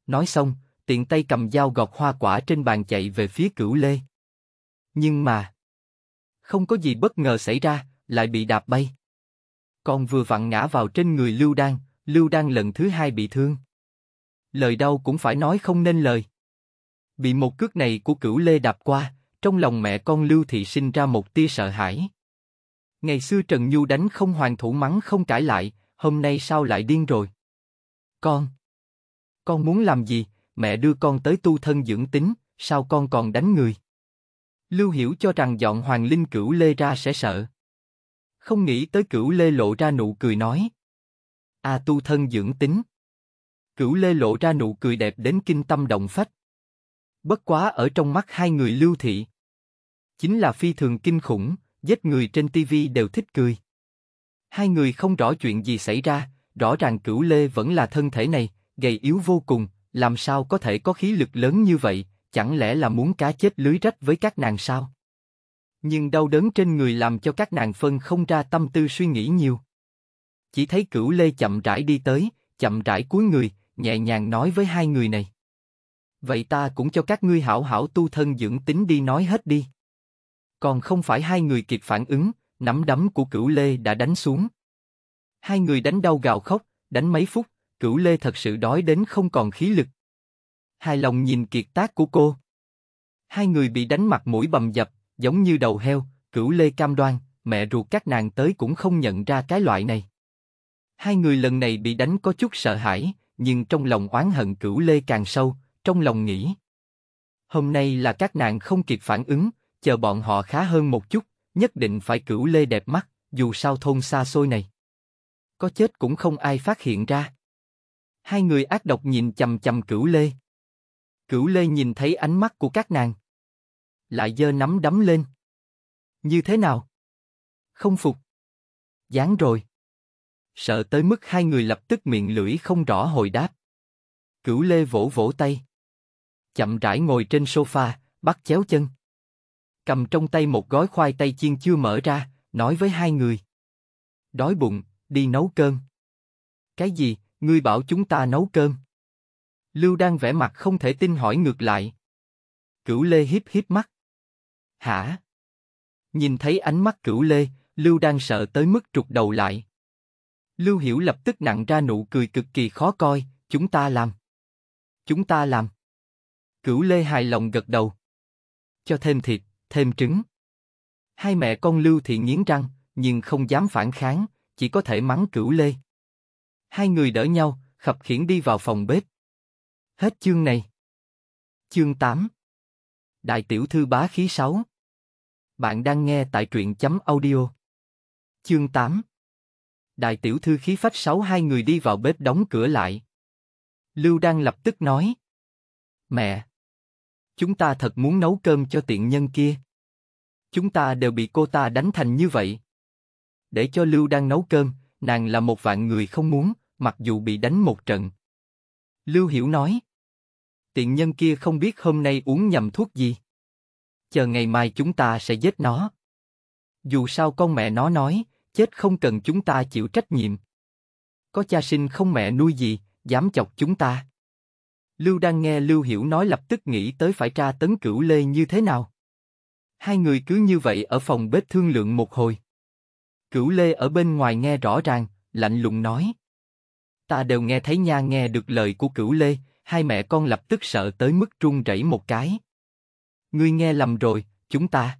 Nói xong, tiện tay cầm dao gọt hoa quả trên bàn chạy về phía Cửu Lê. Nhưng mà, không có gì bất ngờ xảy ra, lại bị đạp bay. Còn vừa vặn ngã vào trên người Lưu Đan, Lưu Đan lần thứ hai bị thương. Lời đau cũng phải nói không nên lời. Bị một cước này của Cửu Lê đạp qua. Trong lòng mẹ con Lưu Thị sinh ra một tia sợ hãi. Ngày xưa Trần Nhu đánh không hoàn thủ mắng không cãi lại, hôm nay sao lại điên rồi? Con! Con muốn làm gì? Mẹ đưa con tới tu thân dưỡng tính, sao con còn đánh người? Lưu Hiểu cho rằng dọn Hoàng Linh Cửu Lê ra sẽ sợ. Không nghĩ tới Cửu Lê lộ ra nụ cười nói. À, tu thân dưỡng tính. Cửu Lê lộ ra nụ cười đẹp đến kinh tâm động phách. Bất quá ở trong mắt hai người Lưu Thị, chính là phi thường kinh khủng, giết người trên tivi đều thích cười. Hai người không rõ chuyện gì xảy ra, rõ ràng Cửu Lê vẫn là thân thể này, gầy yếu vô cùng, làm sao có thể có khí lực lớn như vậy, chẳng lẽ là muốn cá chết lưới rách với các nàng sao? Nhưng đau đớn trên người làm cho các nàng phân không ra tâm tư suy nghĩ nhiều. Chỉ thấy Cửu Lê chậm rãi đi tới, chậm rãi cúi người, nhẹ nhàng nói với hai người này. Vậy ta cũng cho các ngươi hảo hảo tu thân dưỡng tính đi, nói hết đi. Còn không phải hai người kịp phản ứng, nắm đấm của Cửu Lê đã đánh xuống. Hai người đánh đau gào khóc, đánh mấy phút, Cửu Lê thật sự đói đến không còn khí lực. Hài lòng nhìn kiệt tác của cô. Hai người bị đánh mặt mũi bầm dập, giống như đầu heo, Cửu Lê cam đoan, mẹ ruột các nàng tới cũng không nhận ra cái loại này. Hai người lần này bị đánh có chút sợ hãi, nhưng trong lòng oán hận Cửu Lê càng sâu, trong lòng nghĩ. Hôm nay là các nàng không kịp phản ứng, chờ bọn họ khá hơn một chút, nhất định phải Cửu Lê đẹp mắt, dù sao thôn xa xôi này, có chết cũng không ai phát hiện ra. Hai người ác độc nhìn chằm chằm Cửu Lê. Cửu Lê nhìn thấy ánh mắt của các nàng, lại giơ nắm đấm lên. Như thế nào? Không phục? Giáng rồi. Sợ tới mức hai người lập tức miệng lưỡi không rõ hồi đáp. Cửu Lê vỗ vỗ tay, chậm rãi ngồi trên sofa, bắt chéo chân, cầm trong tay một gói khoai tây chiên chưa mở ra, nói với hai người. Đói bụng, đi nấu cơm. Cái gì, ngươi bảo chúng ta nấu cơm? Lưu Đan vẻ mặt không thể tin hỏi ngược lại. Cửu Lê híp híp mắt. Hả? Nhìn thấy ánh mắt Cửu Lê, Lưu Đan sợ tới mức trục đầu lại. Lưu Hiểu lập tức nặn ra nụ cười cực kỳ khó coi, chúng ta làm. Chúng ta làm. Cửu Lê hài lòng gật đầu. Cho thêm thịt, thêm trứng. Hai mẹ con Lưu Thị nghiến răng, nhưng không dám phản kháng, chỉ có thể mắng Cửu Lê. Hai người đỡ nhau, khập khiễng đi vào phòng bếp. Hết chương này. Chương tám. Đại tiểu thư bá khí sáu. Bạn đang nghe tại truyện chấm audio. Chương tám. Đại tiểu thư khí phách sáu. Hai người đi vào bếp đóng cửa lại. Lưu Đan lập tức nói. Mẹ, chúng ta thật muốn nấu cơm cho tiện nhân kia. Chúng ta đều bị cô ta đánh thành như vậy. Để cho Lưu Đan nấu cơm, nàng là một vạn người không muốn, mặc dù bị đánh một trận. Lưu Hiểu nói. Tiện nhân kia không biết hôm nay uống nhầm thuốc gì. Chờ ngày mai chúng ta sẽ giết nó. Dù sao con mẹ nó nói, chết không cần chúng ta chịu trách nhiệm. Có cha sinh không mẹ nuôi gì, dám chọc chúng ta. Lưu Đan nghe Lưu Hiểu nói lập tức nghĩ tới phải tra tấn Cửu Lê như thế nào. Hai người cứ như vậy ở phòng bếp thương lượng một hồi. Cửu Lê ở bên ngoài nghe rõ ràng, lạnh lùng nói. Ta đều nghe thấy nha. Nghe được lời của Cửu Lê, hai mẹ con lập tức sợ tới mức run rẩy một cái. Ngươi nghe lầm rồi, chúng ta.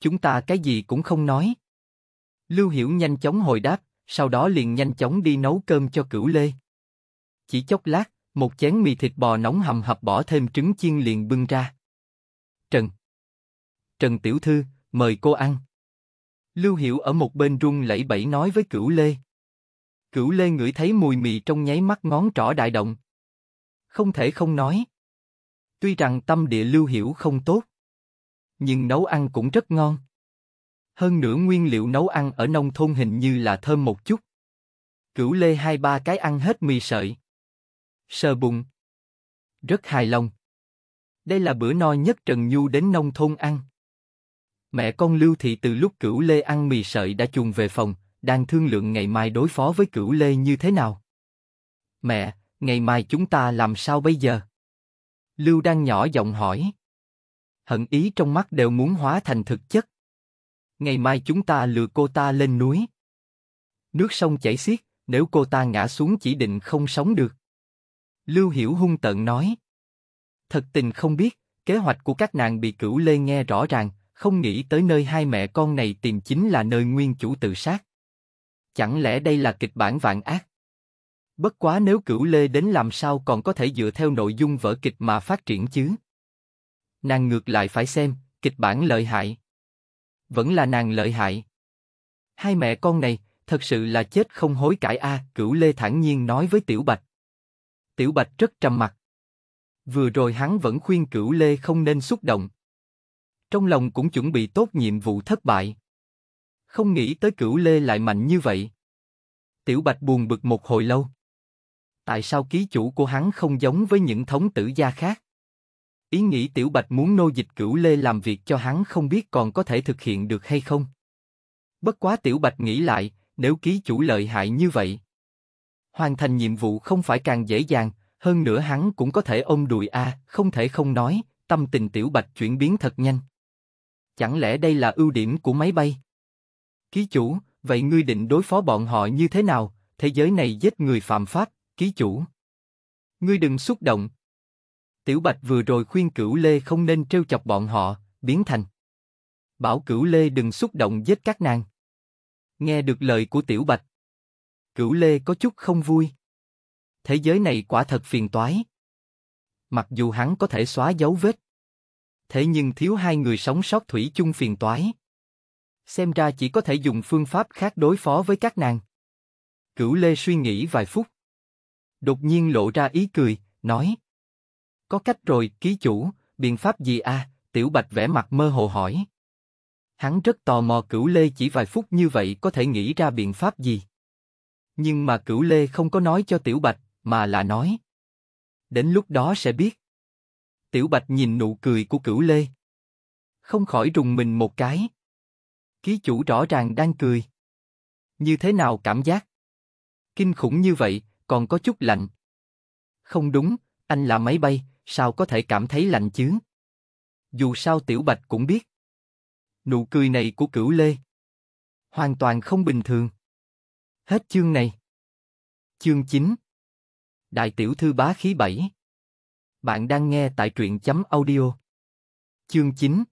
Chúng ta cái gì cũng không nói. Lưu Hiểu nhanh chóng hồi đáp, sau đó liền nhanh chóng đi nấu cơm cho Cửu Lê. Chỉ chốc lát, một chén mì thịt bò nóng hầm hập bỏ thêm trứng chiên liền bưng ra. Trần. Trần tiểu thư, mời cô ăn. Lưu Hiểu ở một bên run lẩy bẩy nói với Cửu Lê. Cửu Lê ngửi thấy mùi mì trong nháy mắt ngón trỏ đại động. Không thể không nói. Tuy rằng tâm địa Lưu Hiểu không tốt, nhưng nấu ăn cũng rất ngon. Hơn nữa nguyên liệu nấu ăn ở nông thôn hình như là thơm một chút. Cửu Lê hai ba cái ăn hết mì sợi. Sờ bụng. Rất hài lòng. Đây là bữa no nhất Trần Nhu đến nông thôn ăn. Mẹ con Lưu Thị từ lúc Cửu Lê ăn mì sợi đã chuồn về phòng, đang thương lượng ngày mai đối phó với Cửu Lê như thế nào. Mẹ, ngày mai chúng ta làm sao bây giờ? Lưu Đan nhỏ giọng hỏi. Hận ý trong mắt đều muốn hóa thành thực chất. Ngày mai chúng ta lừa cô ta lên núi. Nước sông chảy xiết, nếu cô ta ngã xuống chỉ định không sống được. Lưu Hiểu hung tợn nói. Thật tình không biết, kế hoạch của các nàng bị Cửu Lê nghe rõ ràng, không nghĩ tới nơi hai mẹ con này tìm chính là nơi nguyên chủ tự sát. Chẳng lẽ đây là kịch bản vạn ác? Bất quá nếu Cửu Lê đến làm sao còn có thể dựa theo nội dung vở kịch mà phát triển chứ? Nàng ngược lại phải xem, kịch bản lợi hại. Vẫn là nàng lợi hại. Hai mẹ con này, thật sự là chết không hối cải a à, Cửu Lê thản nhiên nói với Tiểu Bạch. Tiểu Bạch rất trầm mặc. Vừa rồi hắn vẫn khuyên Cửu Lê không nên xúc động. Trong lòng cũng chuẩn bị tốt nhiệm vụ thất bại. Không nghĩ tới Cửu Lê lại mạnh như vậy. Tiểu Bạch buồn bực một hồi lâu. Tại sao ký chủ của hắn không giống với những thống tử gia khác? Ý nghĩ Tiểu Bạch muốn nô dịch Cửu Lê làm việc cho hắn không biết còn có thể thực hiện được hay không. Bất quá Tiểu Bạch nghĩ lại, nếu ký chủ lợi hại như vậy, hoàn thành nhiệm vụ không phải càng dễ dàng, hơn nữa hắn cũng có thể ôm đùi a, à, không thể không nói, tâm tình Tiểu Bạch chuyển biến thật nhanh. Chẳng lẽ đây là ưu điểm của máy bay? Ký chủ, vậy ngươi định đối phó bọn họ như thế nào? Thế giới này giết người phạm pháp, ký chủ. Ngươi đừng xúc động. Tiểu Bạch vừa rồi khuyên Cửu Lê không nên trêu chọc bọn họ, biến thành bảo Cửu Lê đừng xúc động giết các nàng. Nghe được lời của Tiểu Bạch, Cửu Lê có chút không vui. Thế giới này quả thật phiền toái. Mặc dù hắn có thể xóa dấu vết, thế nhưng thiếu hai người sống sót thủy chung phiền toái. Xem ra chỉ có thể dùng phương pháp khác đối phó với các nàng. Cửu Lê suy nghĩ vài phút, đột nhiên lộ ra ý cười, nói: Có cách rồi, ký chủ, biện pháp gì a? À? Tiểu Bạch vẻ mặt mơ hồ hỏi. Hắn rất tò mò Cửu Lê chỉ vài phút như vậy có thể nghĩ ra biện pháp gì. Nhưng mà Cửu Lê không có nói cho Tiểu Bạch, mà là nói: Đến lúc đó sẽ biết. Tiểu Bạch nhìn nụ cười của Cửu Lê, không khỏi rùng mình một cái. Ký chủ rõ ràng đang cười. Như thế nào cảm giác? Kinh khủng như vậy, còn có chút lạnh. Không đúng, anh là máy bay, sao có thể cảm thấy lạnh chứ? Dù sao Tiểu Bạch cũng biết, nụ cười này của Cửu Lê hoàn toàn không bình thường. Hết chương này. Chương chín. Đại tiểu thư bá khí bảy. Bạn đang nghe tại truyện chấm audio. Chương chín.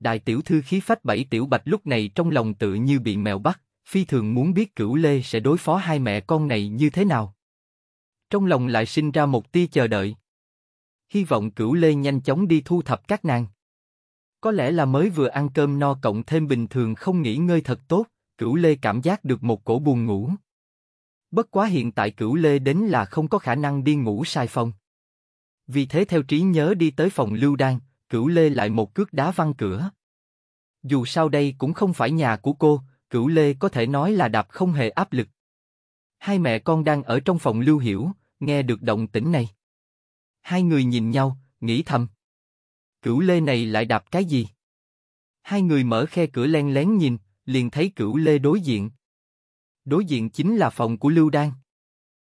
Đại tiểu thư khí phách bảy. Tiểu Bạch lúc này trong lòng tự như bị mèo bắt, phi thường muốn biết Cửu Lê sẽ đối phó hai mẹ con này như thế nào. Trong lòng lại sinh ra một tia chờ đợi. Hy vọng Cửu Lê nhanh chóng đi thu thập các nàng. Có lẽ là mới vừa ăn cơm no cộng thêm bình thường không nghỉ ngơi thật tốt, Cửu Lê cảm giác được một cổ buồn ngủ. Bất quá hiện tại Cửu Lê đến là không có khả năng đi ngủ sai phòng. Vì thế theo trí nhớ đi tới phòng Lưu Đan, Cửu Lê lại một cước đá văng cửa. Dù sao đây cũng không phải nhà của cô, Cửu Lê có thể nói là đạp không hề áp lực. Hai mẹ con đang ở trong phòng Lưu Hiểu, nghe được động tĩnh này. Hai người nhìn nhau, nghĩ thầm. Cửu Lê này lại đạp cái gì? Hai người mở khe cửa len lén nhìn, liền thấy Cửu Lê đối diện. Đối diện chính là phòng của Lưu Đan.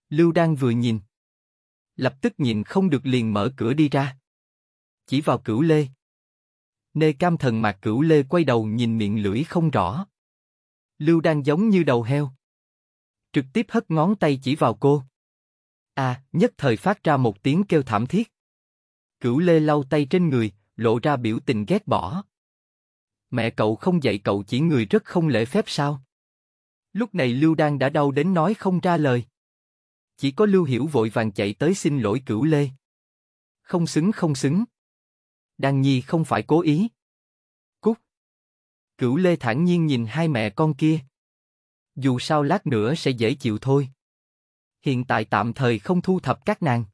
Lưu Đan vừa nhìn, lập tức nhìn không được liền mở cửa đi ra. Chỉ vào Cửu Lê. Nê cam thần mạc Cửu Lê quay đầu nhìn miệng lưỡi không rõ. Lưu Đan giống như đầu heo. Trực tiếp hất ngón tay chỉ vào cô. À, nhất thời phát ra một tiếng kêu thảm thiết. Cửu Lê lau tay trên người, lộ ra biểu tình ghét bỏ. Mẹ cậu không dạy cậu chỉ người rất không lễ phép sao? Lúc này Lưu Đan đã đau đến nói không ra lời. Chỉ có Lưu Hiểu vội vàng chạy tới xin lỗi Cửu Lê. Không xứng không xứng. Đan Nhi không phải cố ý. Cút. Cửu Lê thản nhiên nhìn hai mẹ con kia. Dù sao lát nữa sẽ dễ chịu thôi. Hiện tại tạm thời không thu thập các nàng.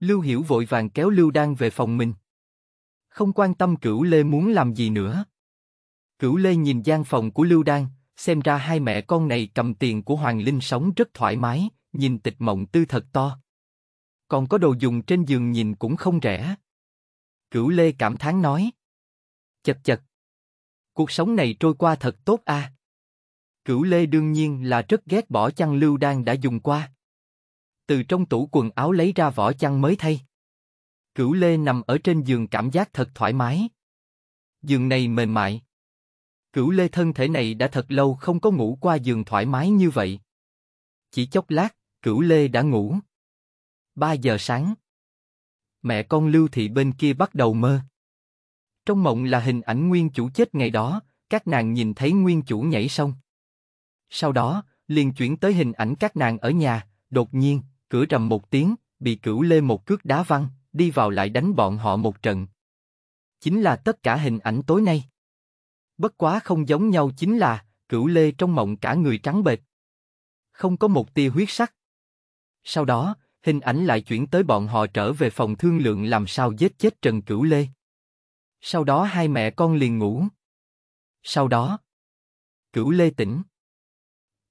Lưu Hiểu vội vàng kéo Lưu Đan về phòng mình. Không quan tâm Cửu Lê muốn làm gì nữa. Cửu Lê nhìn gian phòng của Lưu Đan, xem ra hai mẹ con này cầm tiền của Hoàng Linh sống rất thoải mái, nhìn tịch mộng tư thật to. Còn có đồ dùng trên giường nhìn cũng không rẻ. Cửu Lê cảm thán nói. Chật chật. Cuộc sống này trôi qua thật tốt a. À? Cửu Lê đương nhiên là rất ghét bỏ chăn Lưu Đan đã dùng qua. Từ trong tủ quần áo lấy ra vỏ chăn mới thay. Cửu Lê nằm ở trên giường cảm giác thật thoải mái. Giường này mềm mại. Cửu Lê thân thể này đã thật lâu không có ngủ qua giường thoải mái như vậy. Chỉ chốc lát, Cửu Lê đã ngủ. Ba giờ sáng. Mẹ con Lưu Thị bên kia bắt đầu mơ. Trong mộng là hình ảnh nguyên chủ chết ngày đó, các nàng nhìn thấy nguyên chủ nhảy sông. Sau đó, liền chuyển tới hình ảnh các nàng ở nhà, đột nhiên, cửa rầm một tiếng, bị Cửu Lê một cước đá văng, đi vào lại đánh bọn họ một trận. Chính là tất cả hình ảnh tối nay. Bất quá không giống nhau chính là, Cửu Lê trong mộng cả người trắng bệch, không có một tia huyết sắc. Sau đó, hình ảnh lại chuyển tới bọn họ trở về phòng thương lượng làm sao giết chết Trần Cửu Lê. Sau đó hai mẹ con liền ngủ. Sau đó, Cửu Lê tỉnh.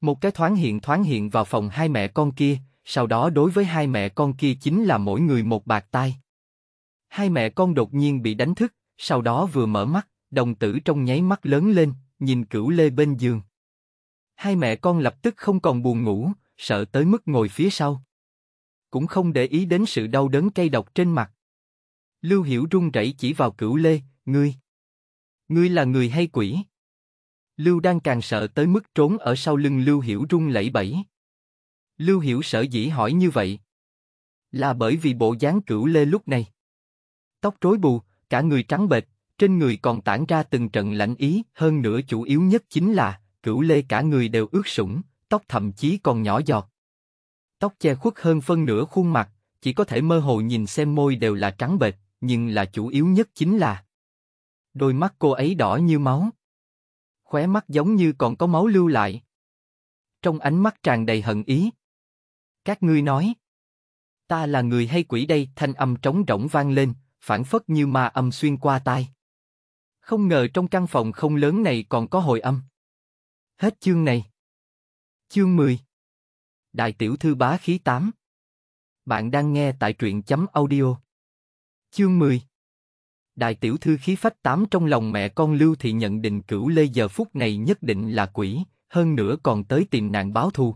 Một cái thoáng hiện thoáng hiện vào phòng hai mẹ con kia, sau đó đối với hai mẹ con kia chính là mỗi người một bạt tai. Hai mẹ con đột nhiên bị đánh thức, sau đó vừa mở mắt, đồng tử trong nháy mắt lớn lên, nhìn Cửu Lê bên giường. Hai mẹ con lập tức không còn buồn ngủ, sợ tới mức ngồi phía sau. Cũng không để ý đến sự đau đớn cay độc trên mặt. Lưu Hiểu run rẩy chỉ vào Cửu Lê, ngươi. Ngươi là người hay quỷ? Lưu đang càng sợ tới mức trốn ở sau lưng Lưu Hiểu run lẩy bẩy. Lưu Hiểu sở dĩ hỏi như vậy là bởi vì bộ dáng Cửu Lê lúc này. Tóc rối bù, cả người trắng bệch, trên người còn tản ra từng trận lạnh ý, hơn nữa chủ yếu nhất chính là Cửu Lê cả người đều ướt sũng, tóc thậm chí còn nhỏ giọt. Tóc che khuất hơn phân nửa khuôn mặt, chỉ có thể mơ hồ nhìn xem môi đều là trắng bệch, nhưng là chủ yếu nhất chính là đôi mắt cô ấy đỏ như máu. Khóe mắt giống như còn có máu lưu lại. Trong ánh mắt tràn đầy hận ý. Các ngươi nói, ta là người hay quỷ đây? Thanh âm trống rỗng vang lên, phảng phất như ma âm xuyên qua tai. Không ngờ trong căn phòng không lớn này còn có hồi âm. Hết chương này. Chương mười. Đại tiểu thư bá khí tám. Bạn đang nghe tại truyện chấm audio. Chương mười. Đại tiểu thư khí phách tám. Trong lòng mẹ con Lưu thì nhận định Cửu Lê giờ phút này nhất định là quỷ, hơn nữa còn tới tìm nàng báo thù.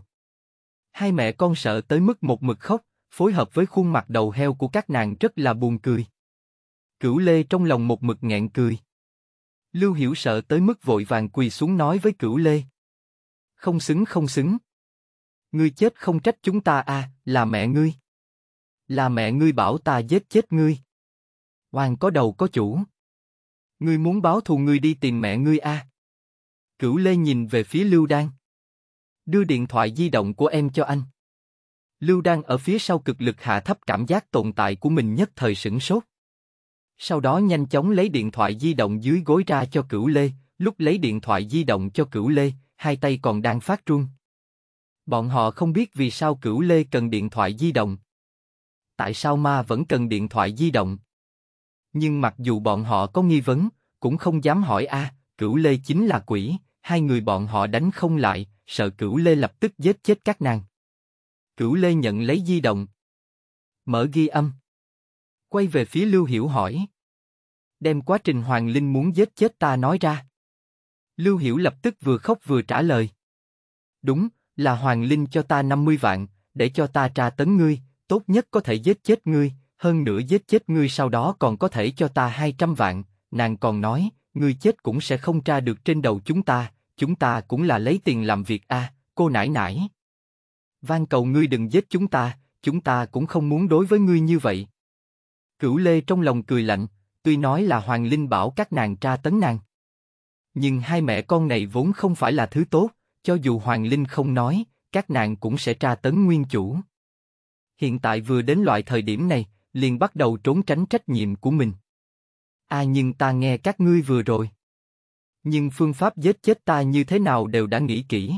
Hai mẹ con sợ tới mức một mực khóc, phối hợp với khuôn mặt đầu heo của các nàng rất là buồn cười. Cửu Lê trong lòng một mực nghẹn cười. Lưu Hiểu sợ tới mức vội vàng quỳ xuống nói với Cửu Lê. Không xứng không xứng. Ngươi chết không trách chúng ta à, là mẹ ngươi. Là mẹ ngươi bảo ta giết chết ngươi. Oan có đầu có chủ. Ngươi muốn báo thù ngươi đi tìm mẹ ngươi à. Cửu Lê nhìn về phía Lưu Đan. Đưa điện thoại di động của em cho anh. Lưu Đan ở phía sau cực lực hạ thấp cảm giác tồn tại của mình, nhất thời sửng sốt. Sau đó nhanh chóng lấy điện thoại di động dưới gối ra cho Cửu Lê. Lúc lấy điện thoại di động cho Cửu Lê, hai tay còn đang phát run. Bọn họ không biết vì sao Cửu Lê cần điện thoại di động. Tại sao ma vẫn cần điện thoại di động? Nhưng mặc dù bọn họ có nghi vấn, cũng không dám hỏi a à, Cửu Lê chính là quỷ, hai người bọn họ đánh không lại, sợ Cửu Lê lập tức giết chết các nàng. Cửu Lê nhận lấy di động, mở ghi âm, quay về phía Lưu Hiểu hỏi. Đem quá trình Hoàng Linh muốn giết chết ta nói ra. Lưu Hiểu lập tức vừa khóc vừa trả lời. Đúng, là Hoàng Linh cho ta năm mươi vạn, để cho ta tra tấn ngươi, tốt nhất có thể giết chết ngươi, hơn nữa giết chết ngươi sau đó còn có thể cho ta hai trăm vạn, nàng còn nói, ngươi chết cũng sẽ không tra được trên đầu chúng ta, chúng ta cũng là lấy tiền làm việc a, à, cô nãi nãi. Van cầu ngươi đừng giết chúng ta, chúng ta cũng không muốn đối với ngươi như vậy. Cửu Lê trong lòng cười lạnh, tuy nói là Hoàng Linh bảo các nàng tra tấn nàng. Nhưng hai mẹ con này vốn không phải là thứ tốt, cho dù Hoàng Linh không nói, các nàng cũng sẽ tra tấn nguyên chủ. Hiện tại vừa đến loại thời điểm này, liền bắt đầu trốn tránh trách nhiệm của mình. À nhưng ta nghe các ngươi vừa rồi. Nhưng phương pháp giết chết ta như thế nào đều đã nghĩ kỹ.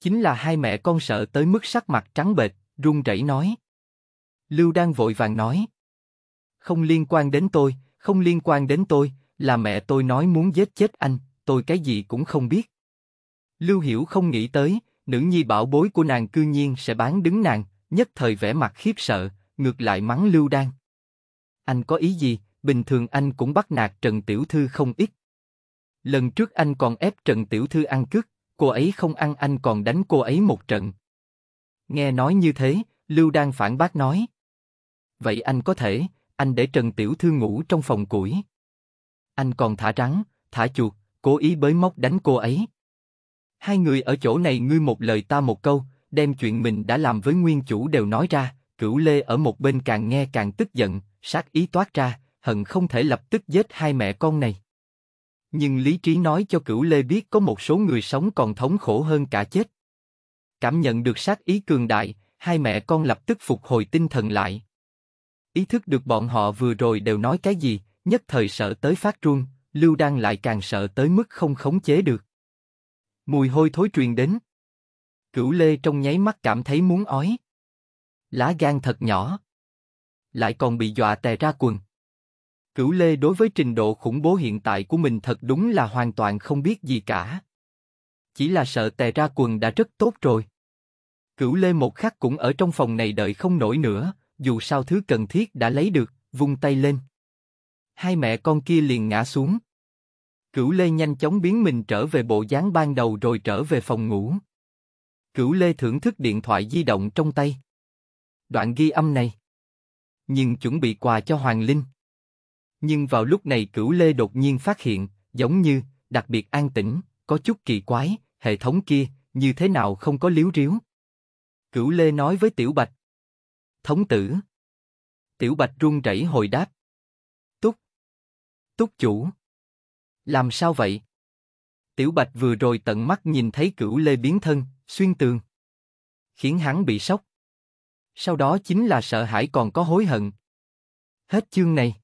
Chính là hai mẹ con sợ tới mức sắc mặt trắng bệch, run rẩy nói. Lưu đang vội vàng nói. Không liên quan đến tôi, không liên quan đến tôi, là mẹ tôi nói muốn giết chết anh, tôi cái gì cũng không biết. Lưu Hiểu không nghĩ tới, nữ nhi bảo bối của nàng cư nhiên sẽ bán đứng nàng, nhất thời vẻ mặt khiếp sợ, ngược lại mắng Lưu Đan. Anh có ý gì, bình thường anh cũng bắt nạt Trần tiểu thư không ít. Lần trước anh còn ép Trần tiểu thư ăn cứt, cô ấy không ăn anh còn đánh cô ấy một trận. Nghe nói như thế, Lưu Đan phản bác nói. Vậy anh có thể, anh để Trần tiểu thư ngủ trong phòng củi. Anh còn thả rắn, thả chuột, cố ý bới móc đánh cô ấy. Hai người ở chỗ này ngươi một lời ta một câu, đem chuyện mình đã làm với nguyên chủ đều nói ra. Cửu Lê ở một bên càng nghe càng tức giận, sát ý toát ra, hận không thể lập tức giết hai mẹ con này. Nhưng lý trí nói cho Cửu Lê biết có một số người sống còn thống khổ hơn cả chết. Cảm nhận được sát ý cường đại, hai mẹ con lập tức phục hồi tinh thần lại. Ý thức được bọn họ vừa rồi đều nói cái gì, nhất thời sợ tới phát run, Lưu Đan lại càng sợ tới mức không khống chế được. Mùi hôi thối truyền đến. Cửu Lê trong nháy mắt cảm thấy muốn ói. Lá gan thật nhỏ. Lại còn bị dọa tè ra quần. Cửu Lê đối với trình độ khủng bố hiện tại của mình thật đúng là hoàn toàn không biết gì cả. Chỉ là sợ tè ra quần đã rất tốt rồi. Cửu Lê một khắc cũng ở trong phòng này đợi không nổi nữa, dù sao thứ cần thiết đã lấy được, vung tay lên. Hai mẹ con kia liền ngã xuống. Cửu Lê nhanh chóng biến mình trở về bộ dáng ban đầu rồi trở về phòng ngủ. Cửu Lê thưởng thức điện thoại di động trong tay. Đoạn ghi âm này. Nhưng chuẩn bị quà cho Hoàng Linh. Nhưng vào lúc này Cửu Lê đột nhiên phát hiện, giống như, đặc biệt an tĩnh, có chút kỳ quái, hệ thống kia, như thế nào không có líu ríu. Cửu Lê nói với Tiểu Bạch. Thống tử. Tiểu Bạch run rẩy hồi đáp. Túc. Túc chủ. Làm sao vậy? Tiểu Bạch vừa rồi tận mắt nhìn thấy Cửu Lê biến thân, xuyên tường. Khiến hắn bị sốc. Sau đó chính là sợ hãi còn có hối hận. Hết chương này.